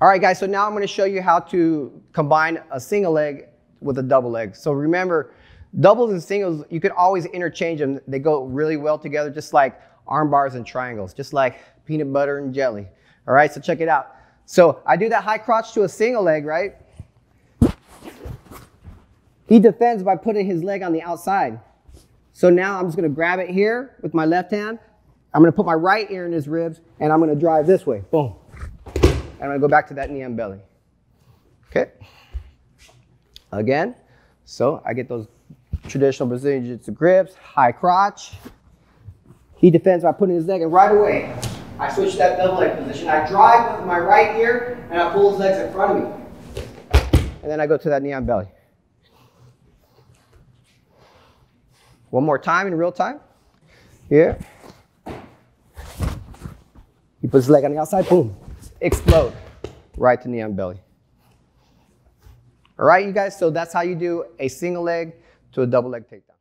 All right, guys, so now I'm going to show you how to combine a single leg with a double leg. So remember, doubles and singles, you can always interchange them. They go really well together, just like arm bars and triangles, just like peanut butter and jelly. All right, so check it out. So I do that high crotch to a single leg, right? He defends by putting his leg on the outside. So now I'm just going to grab it here with my left hand. I'm going to put my right ear in his ribs, and I'm going to drive this way. Boom. And I'm going to go back to that knee and belly. Okay. Again. So I get those traditional Brazilian Jiu-Jitsu grips, high crotch. He defends by putting his leg, and right away, I switch that double leg position. I drive with my right ear, and I pull his legs in front of me. And then I go to that knee and belly. One more time in real time. Here. He puts his leg on the outside, boom. Explode. Right to knee and belly. All right, you guys, so that's how you do a single leg to a double leg takedown.